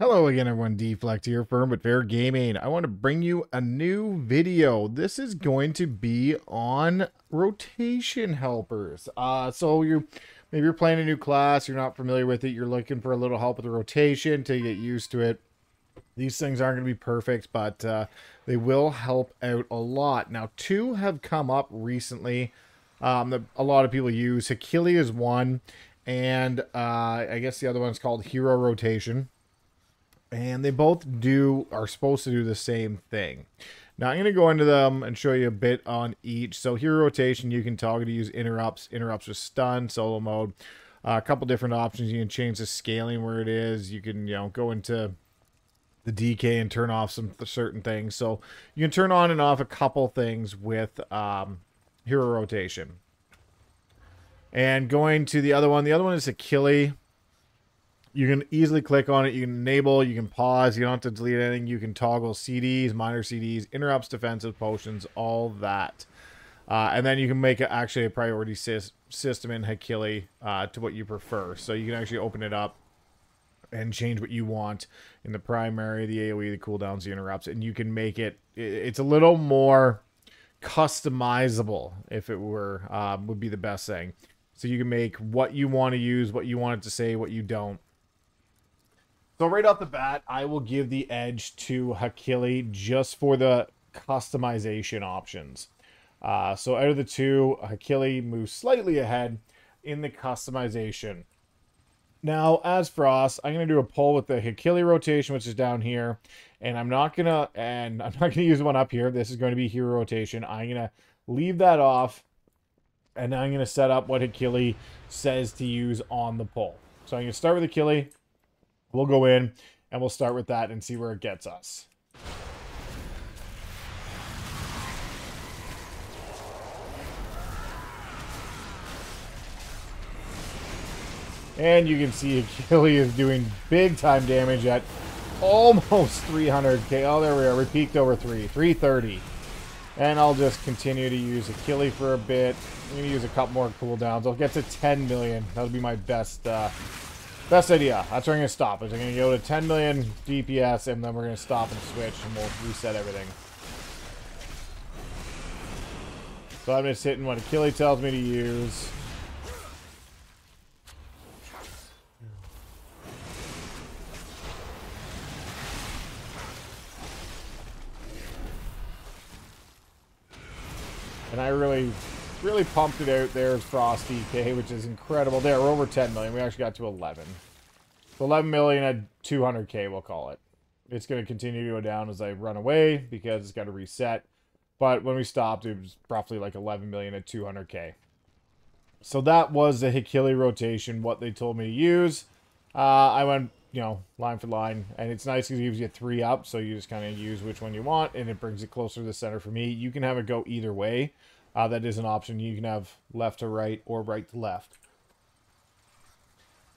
Hello again everyone, D-Flect here, FirmButFair Gaming. I want to bring you a new video. This is going to be on rotation helpers. So maybe you're playing a new class, you're not familiar with it, you're looking for a little help with the rotation to get used to it. These things aren't going to be perfect, but they will help out a lot. Now, two have come up recently that a lot of people use. Hekili is one, and I guess the other one's called Hero Rotation. And they both are supposed to do the same thing. Now I'm going to go into them and show you a bit on each. So here, rotation, you can toggle to use interrupts with stun, solo mode, a couple different options. You can change the scaling where it is. You can, go into the DK and turn off some certain things. So you can turn on and off a couple things with hero rotation. And going to the other one is Hekili. You can easily click on it. You can enable, you can pause, you don't have to delete anything. You can toggle CDs, minor CDs, interrupts, defensive potions, all that. And then you can make actually a priority system in Hekili to what you prefer. So you can actually open it up and change what you want in the primary, the AoE, the cooldowns, the interrupts, and you can make it, it's a little more customizable if it were, would be the best thing. So you can make what you want to use, what you want it to say, what you don't. So right off the bat, I will give the edge to Hekili just for the customization options. So out of the two, Hekili moves slightly ahead in the customization. Now, as Frost, I'm going to do a poll with the Hekili rotation, which is down here, and I'm not going to use the one up here. This is going to be hero rotation. I'm going to leave that off, and now I'm going to set up what Hekili says to use on the poll. So I'm going to start with Hekili. We'll go in and we'll start with that and see where it gets us. And you can see Hekili is doing big time damage at almost 300k. Oh, there we are. We peaked over 330. And I'll just continue to use Hekili for a bit. I'm going to use a couple more cooldowns. I'll get to 10 million. That'll be my best idea. That's where I'm going to stop. I'm going to go to 10 million DPS, and then we're going to stop and switch, and we'll reset everything. So I'm just hitting what Hekili tells me to use. And I really pumped it out there as Frost DK, which is incredible. There, we're over 10 million. We actually got to 11. So 11 million at 200k, we'll call it. It's going to continue to go down as I run away because it's got to reset. But when we stopped, it was roughly like 11 million at 200k. So that was the Hekili rotation, what they told me to use. I went, line for line, and it's nice because it gives you 3 up, so you just kind of use which one you want, and it brings it closer to the center for me. You can have it go either way. That is an option. You can have left to right or right to left.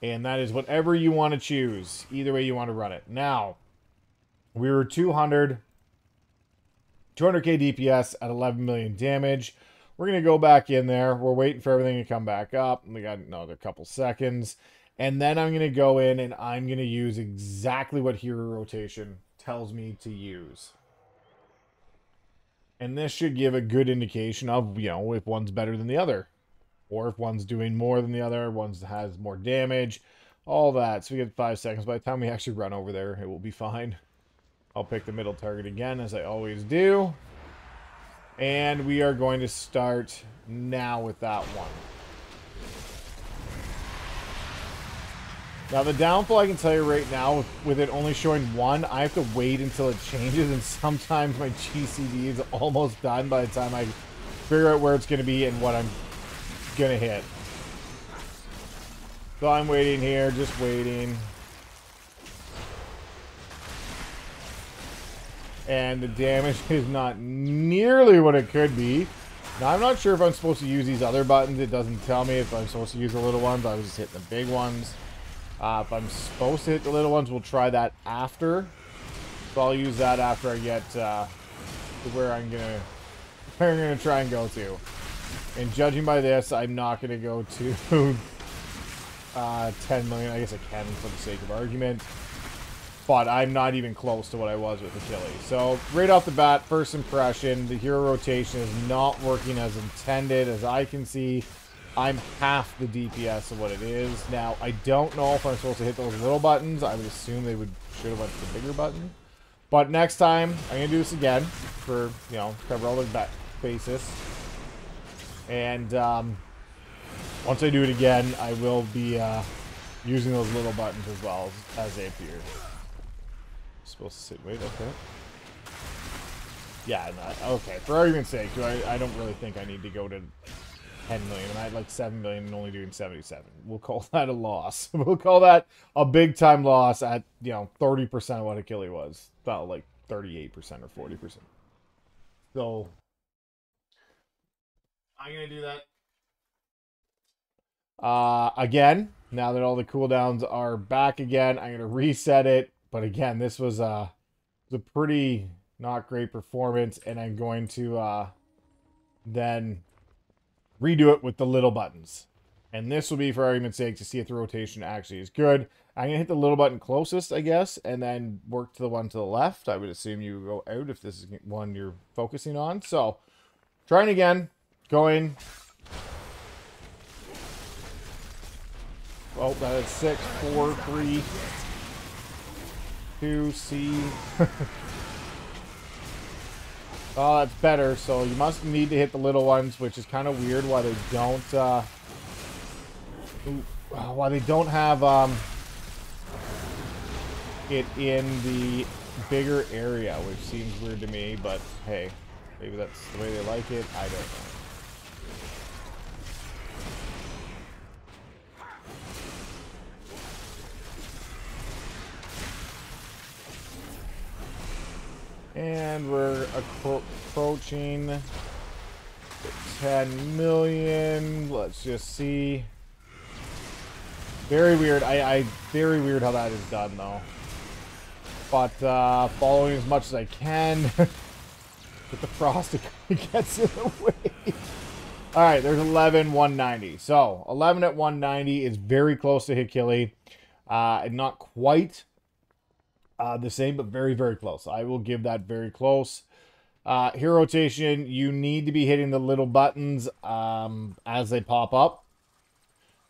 And that is whatever you want to choose, either way you want to run it. Now, we were 200k DPS at 11 million damage. We're going to go back in there. We're waiting for everything to come back up. We got another couple seconds. And then I'm going to go in and I'm going to use exactly what hero rotation tells me to use. And this should give a good indication of, if one's better than the other. Or if one's doing more than the other, one's has more damage, all that. So we get 5 seconds. By the time we actually run over there, it will be fine. I'll pick the middle target again, as I always do. And we are going to start now with that one. Now, the downfall I can tell you right now, with it only showing one, I have to wait until it changes, and sometimes my GCD is almost done by the time I figure out where it's going to be and what I'm going to hit. So I'm waiting here, just waiting. And the damage is not nearly what it could be. Now, I'm not sure if I'm supposed to use these other buttons. It doesn't tell me if I'm supposed to use the little ones. I was just hitting the big ones. If I'm supposed to hit the little ones, we'll try that after. So I'll use that after I get to where I'm gonna try and go to. And judging by this, I'm not gonna go to 10 million. I guess I can for the sake of argument. but I'm not even close to what I was with Hekili. So right off the bat, first impression, the hero rotation is not working as intended. As I can see, I'm half the DPS of what it is. Now, I don't know if I'm supposed to hit those little buttons. I would assume they should have went to the bigger button. But next time, I'm going to do this again for, you know, cover all the bases. And once I do it again, I will be using those little buttons as well as they appear. I'm supposed to sit, wait, okay. Yeah, not, okay, for argument's sake, I don't really think I need to go to 10 million. I had like 7 million and only doing 77. We'll call that a loss. We'll call that a big time loss at, you know, 30% of what Hekili was. About like 38% or 40%. So I'm going to do that again. Now that all the cooldowns are back again, I'm going to reset it. But again, this was a pretty not great performance. And I'm going to then redo it with the little buttons. And this will be, for argument's sake, to see if the rotation actually is good. I'm going to hit the little button closest, I guess, and then work to the one to the left. I would assume you go out if this is one you're focusing on. So, trying again. Going. Oh, that is 6, 4, 3, 2, C. Oh, that's better. So you must need to hit the little ones, which is kind of weird why they don't have it in the bigger area, which seems weird to me, but hey, maybe that's the way they like it. I don't know. And we're approaching 10 million. Let's just see. Very weird. Very weird how that is done, though. But following as much as I can. But the Frost gets in the way. All right, there's 11, 190. So 11 at 190 is very close to Hekili. And not quite the same, but very, very close. I will give that very close. Hero rotation, you need to be hitting the little buttons as they pop up.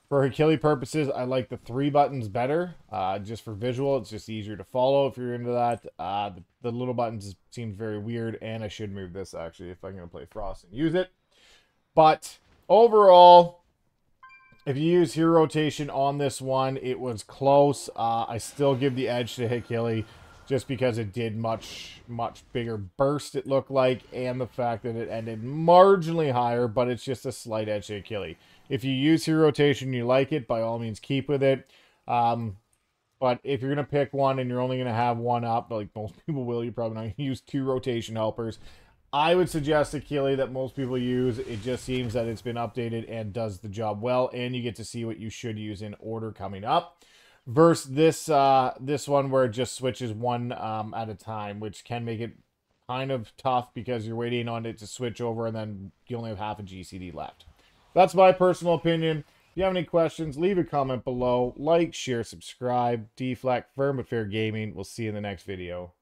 For Hekili purposes, I like the 3 buttons better. Just for visual, it's just easier to follow if you're into that. The little buttons seems very weird, and I should move this, actually, if I'm going to play Frost and use it. But overall, if you use hero rotation on this one, it was close. I still give the edge to Hekili just because it did much, much bigger burst, it looked like, and the fact that it ended marginally higher, but it's just a slight edge to Hekili. If you use hero rotation, you like it, by all means, keep with it. But if you're going to pick one and you're only going to have one up, like most people will, you're probably not going to use 2 rotation helpers. I would suggest Hekili that most people use. It just seems that it's been updated and does the job well, and you get to see what you should use in order coming up. Versus this this one where it just switches one at a time, which can make it kind of tough because you're waiting on it to switch over, and then you only have half a GCD left. That's my personal opinion. If you have any questions, leave a comment below. Like, share, subscribe. D-Flect, FirmButFair Gaming. We'll see you in the next video.